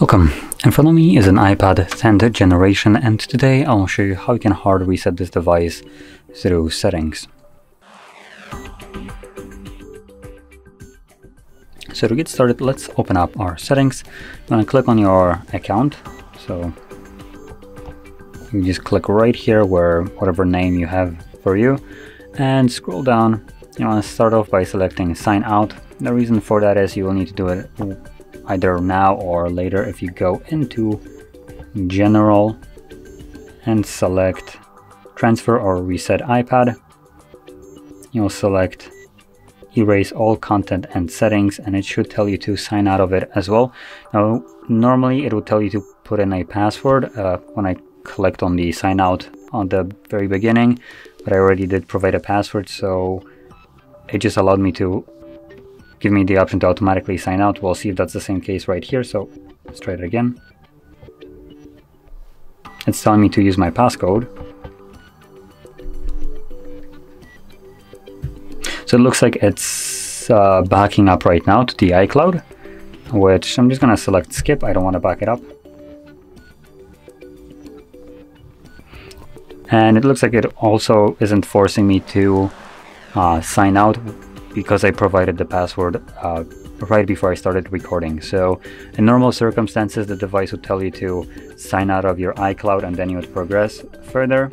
Welcome, in front of me is an iPad 10th generation, and today I'll show you how you can hard reset this device through settings. So to get started, let's open up our settings. I'm going to click on your account, so you just click right here where whatever name you have for you and scroll down. You want to start off by selecting sign out. The reason for that is you will need to do it either now or later. If you go into general and select transfer or reset iPad, you'll select erase all content and settings, and it should tell you to sign out of it as well. Now normally it will tell you to put in a password when I clicked on the sign out on the very beginning, but I already did provide a password, so it just allowed me to give me the option to automatically sign out. We'll see if that's the same case right here, so let's try it again. It's telling me to use my passcode. So it looks like it's backing up right now to the iCloud, which I'm just going to select skip. I don't want to back it up. And it looks like it also isn't forcing me to sign out because I provided the password right before I started recording. So in normal circumstances, the device would tell you to sign out of your iCloud and then you would progress further,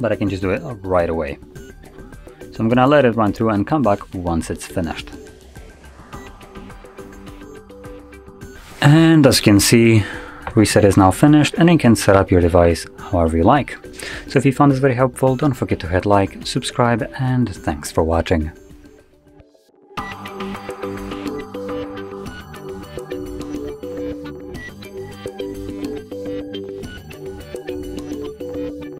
but I can just do it right away. So I'm gonna let it run through and come back once it's finished. And as you can see, reset is now finished, and you can set up your device however you like. So if you found this very helpful, don't forget to hit like, subscribe, and thanks for watching.